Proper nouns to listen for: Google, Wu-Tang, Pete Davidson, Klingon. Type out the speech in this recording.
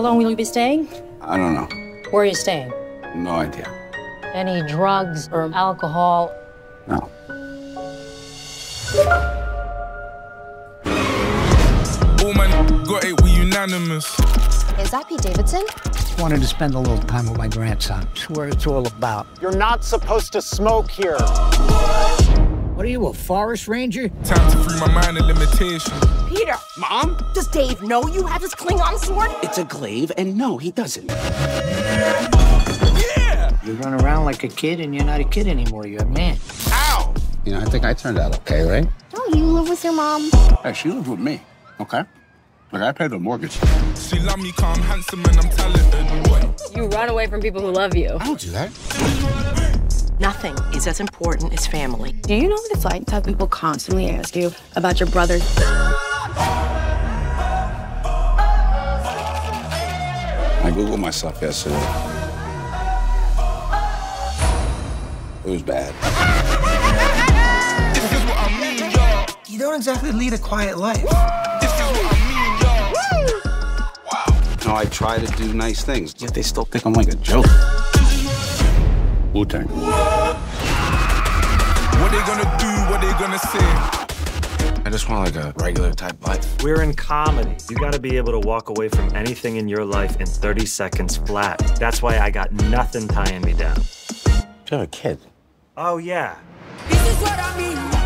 How long will you be staying? I don't know. Where are you staying? No idea. Any drugs or alcohol? No. All man got it, we unanimous. Is that Pete Davidson? Wanted to spend a little time with my grandson. That's what it's all about. You're not supposed to smoke here. What are you, a forest ranger? Time to free my mind of limitation. Peter! Mom? Does Dave know you have his Klingon sword? It's a glaive, and no, he doesn't. Yeah! You run around like a kid, and you're not a kid anymore. You're a man. Ow! You know, I think I turned out okay, right? Don't you live with your mom? Hey, she lived with me, okay? Like, I paid the mortgage. She love me, calm, handsome, and I'm talented. You run away from people who love you. I don't do that. Nothing is as important as family. Do you know what it's like to have people constantly ask you about your brother? I Googled myself yesterday. It was bad. This is what I mean, y'all. You don't exactly lead a quiet life. This is what I mean, y'all. Wow. No, I try to do nice things, yet they still think I'm like a joke. Wu-Tang. What they gonna do, what they gonna say. I just want like a regular type life. We're in comedy. You gotta be able to walk away from anything in your life in 30 seconds flat. That's why I got nothing tying me down. You have a kid. Oh, yeah. This is what I mean.